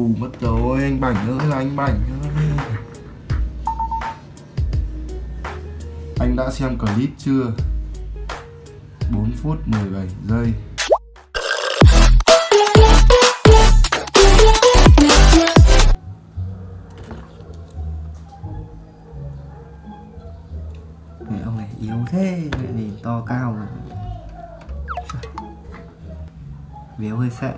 Mất rồi, anh Bảnh ơi là anh Bảnh ơi. Anh đã xem clip chưa? 4 phút 17 giây. Mẹ ông này yếu thế, mẹ này to cao mà. Béo hơi sợ.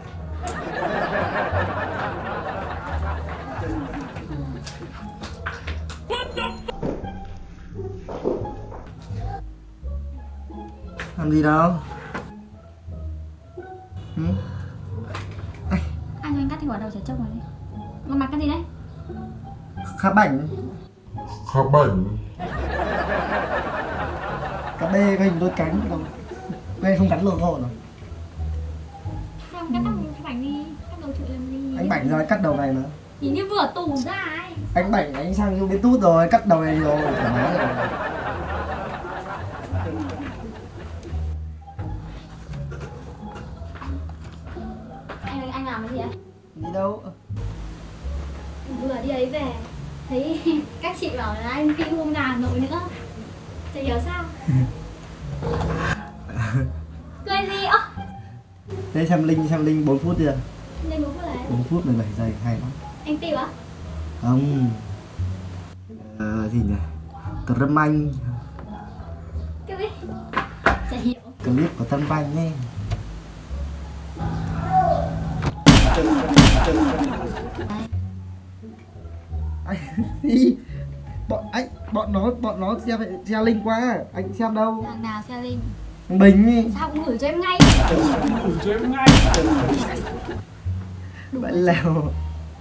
Làm gì đâu? Anh cho anh cắt thì quả đầu chả trông rồi đấy. Con mặc cái gì đấy? Khá bảnh. Khá bảnh. Cá bê cái hình đôi cánh còn bê không cắn lồn hộ rồi. Sao không cắt đầu mình bảnh đi? Cắt đầu chuyện làm gì? Anh bảnh rồi cắt đầu này mà. Nhìn như vừa tù ra ấy. Anh bảnh anh sang vô bên tút rồi cắt đầu này rồi. Thoải mái rồi. Anh làm cái gì ạ? Đi đâu? Vừa đi ấy về thấy các chị bảo là anh kinh hôm nào nổi nữa. Chả hiểu sao. Cười gì ạ? Thế xem Linh 4 phút đi ạ. Linh 4 phút là đấy? 4 phút 17 giây hay lắm. Anh tìm ạ? Không. Gì nhỉ? Clip anh. Cái gì? Chả hiểu. Clip của Tân Banh ấy. Bọn nó xe Linh quá. Anh xem đâu? Thằng nào xe Linh? Thằng Bình đi. Sao không gửi cho em ngay? Bạn lèo.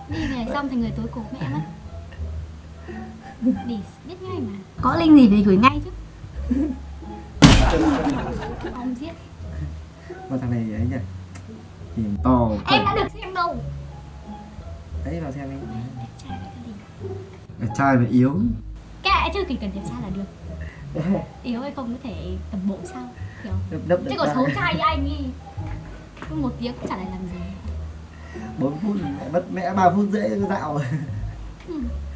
Đi về xong thành người tối cổ mẹ mất. Đi biết ngay mà. Có Linh gì thì gửi ngay chứ. Ông giết. Mà thằng này ấy nhỉ? Tìm to. Em đã được xem đâu. Đấy vào xem đi. Đẹp trai mà yếu. Kệ chứ, cần đẹp trai là được. Yếu hay không có thể tầm bộ sao hiểu. Chứ còn xấu trai như anh ý cứ một tiếng cũng chả lại làm gì. 4 phút mất mẹ 3 phút dễ dạo.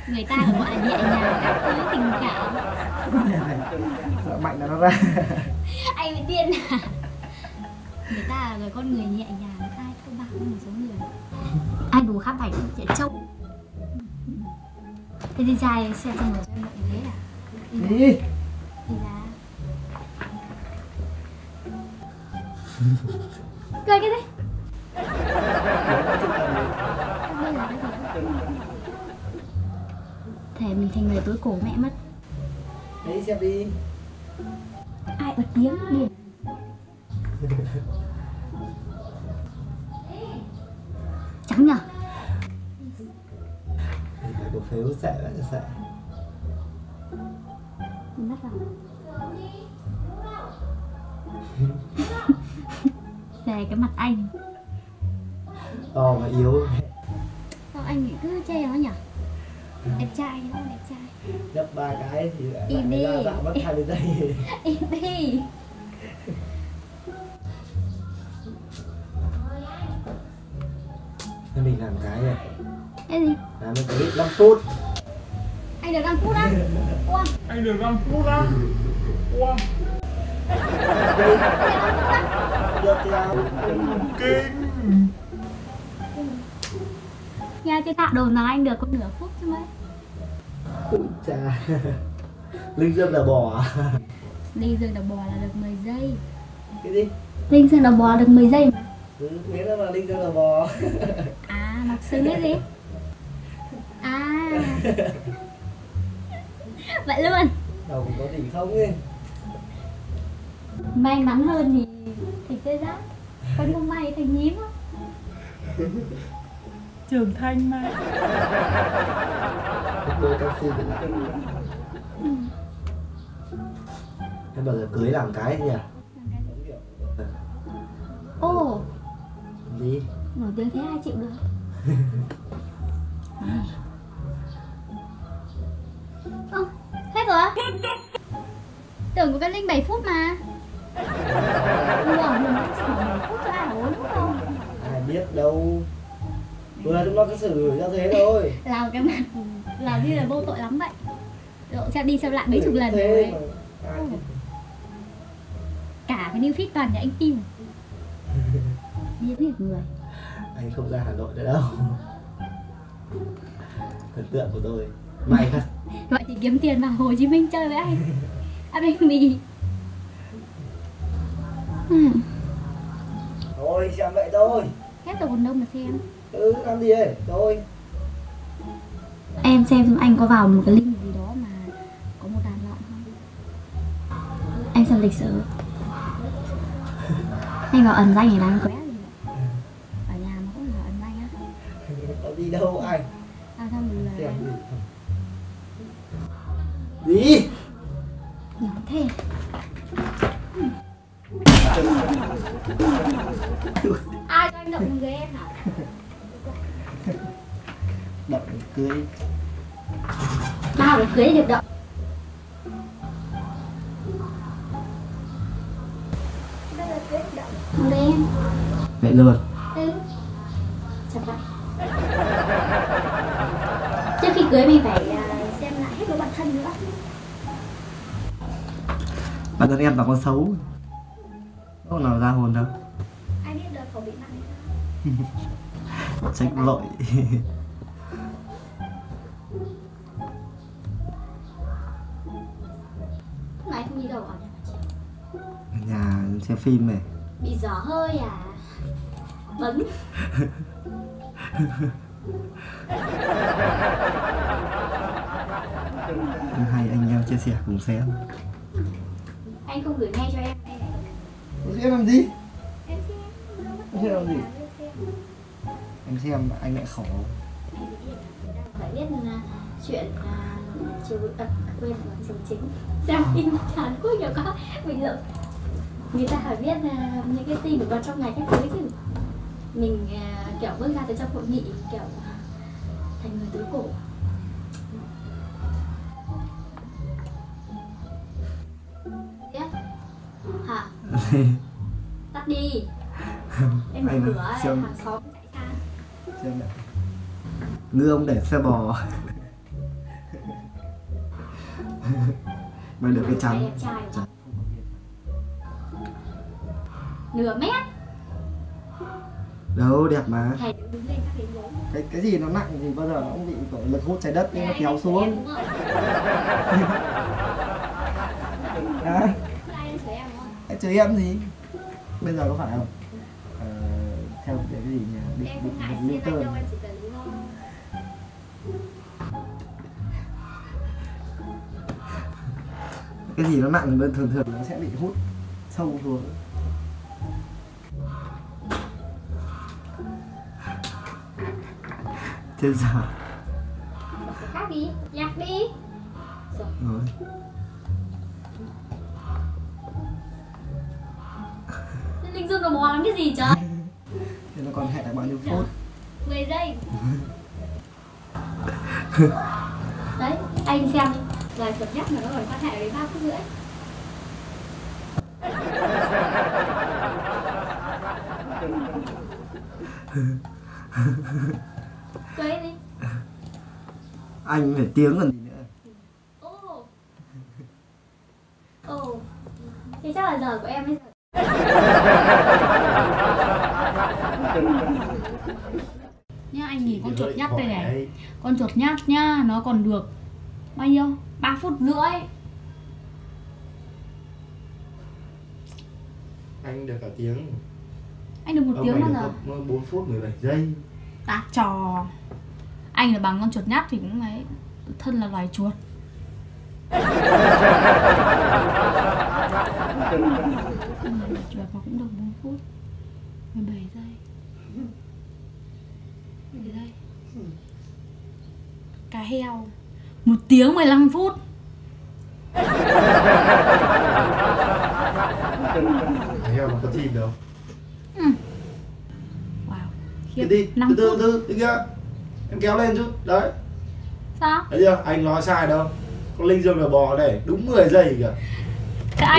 Người ta gọi là nhẹ nhàng các thứ tình cảm. Sợ mạnh là nó ra. Anh bị điên à? Người ta là con người nhẹ nhàng, người ta hay không bạc một số người. Ai đủ khá bảnh sẽ trông. Thế đi ra xem rồi cho em mọi người thế à? Đi đi ra. Cười cái gì? Thề mình thành người tối cổ mẹ mất. Đấy xem đi. Ai bật tiếng đi. Trắng nhở? Bộ phế bút sệ quá, sợ. Mất rồi. Về cái mặt anh. To và yếu. Sao anh lại cứ chê nó nhở? Đẹp trai nó đẹp trai. Đập 3 cái thì im đi. Dạo mất 20 giây. Im đi. Mình làm cái này. Cái gì? Làm cái clip 5 phút. Anh được 5 phút á? Wow. Anh được 5 phút á? Wow. Được là kinh. Nha cái thạ đồn là anh được có nửa phút chứ mấy. Ui chà. Linh Dương là bò à? Linh Dương là bò là được 10 giây. Cái gì? Linh Dương là bò là được 10 giây mà. Ừ, thế đó là Linh Dương là bò. Mặc xương cái gì? À vậy luôn. Đầu có đỉnh không ấy. May mắn hơn thì tê giác. Còn không may thì nhím á. Trường Thanh mai. Em bao giờ cưới làm cái nhỉ? Ồ. Gì? Nổi tiếng thế ai chịu được? Ơ, hết rồi á? Tưởng có cái Linh 7 phút mà. Ủa, mình đã chỉ 7 phút cho ảo đúng không? Ai biết đâu. vừa chúng nó cứ xử ra thế thôi. Làm cái mặt làm như là vô tội lắm vậy, lộ xem đi xem lại mấy chục lần rồi. Cả cái new feed toàn nhà anh Tim. Biết hết người. Anh không ra Hà Nội nữa đâu. Thần tượng của tôi. May thật. Vậy thì kiếm tiền vào Hồ Chí Minh chơi với anh. Ăn bánh mì. Thôi xem vậy thôi. Hết rồi còn đâu mà xem. Ừ, ăn gì ấy, thôi. Em xem anh có vào một cái link gì đó mà có một đàn lợn không? Em xem lịch sử. Anh vào ẩn danh thì đang quét gì vậy? Ở nhà mà cũng vào ẩn danh á? Có đi đâu anh? À sao mình về? Gì? Nhỏ thế. Ai cho anh động ghế em hả? Động cưới. Tao được cưới được động. Vậy luôn. Ừ. Trước khi cưới mình phải xem lại hết với bản thân nữa. Bản thân em là con xấu. Không nào ra hồn đâu. Ai biết được khẩu vị nặng. Trách lội. Mày không đi đâu ở nhà chị? Ở nhà xem phim này. Bị gió hơi à? Bấn. Hai anh em chia sẻ cùng xem. Anh không gửi ngay cho em. Em làm gì? Em xem. Em xem làm gì? Em xem anh lại khổ. Phải biết là chuyện chiều quên chiều chính. Xem phim chán quá nhiều quá bình luận. Người ta phải biết những cái gì mình còn trong ngày các thứ chứ. Mình kiểu bước ra từ trong hội nghị kiểu thành người tối cổ. Hả? Tắt đi. Em mở cửa hàng xóm chạy sang. Ngư ông để xe bò. Mày được cái trắng. Nửa mét. Đâu đẹp mà. Cái gì nó nặng thì bao giờ nó cũng bị lực hút trái đất nên nó kéo xuống. Đấy. Anh chửi em gì? Bây giờ có phải không? Theo cái gì nhỉ? Định Newton. Cái gì nó nặng thường thường nó sẽ bị hút sâu xuống. Chết giờ. Khác đi, nhạc đi. Rồi. Linh Dương nó bò làm cái gì trời? Thế nó còn hẹn lại bao nhiêu phút? 10 giây. Đấy, anh xem lời cập nhắc là nó còn quan hệ đến 3 phút rưỡi. Cưới đi. Anh phải tiếng còn gì nữa. Ồ. Ồ. Thế chắc là giờ của em bây giờ. Nhá anh nhìn con chuột nhắt đây này. Con chuột nhắt nhá, nó còn được bao nhiêu? 3 phút rưỡi. Anh được cả tiếng. Anh được 1 tiếng bao giờ? 4 phút 17 giây. Tạt trò. Anh là bằng con chuột nhắt thì cũng ấy. Thân là loài chuột. Chuột nó cũng được 4 phút 17 giây. 17 giây. Cá heo 1 tiếng 15 phút. Cá heo nó có thịt đâu. Đi, từ từ, đi kia. Em kéo lên chút, đấy. Sao? Đấy chưa, anh nói sai đâu. Con Linh Dương là bò đây, đúng 10 giây kìa.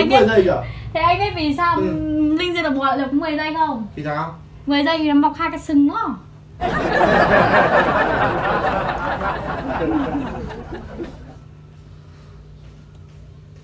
Đúng 10 giây kìa. Thế anh biết vì sao Linh Dương là bò được 10 giây không? Vì sao? 10 giây thì nó mọc 2 cái sừng đó.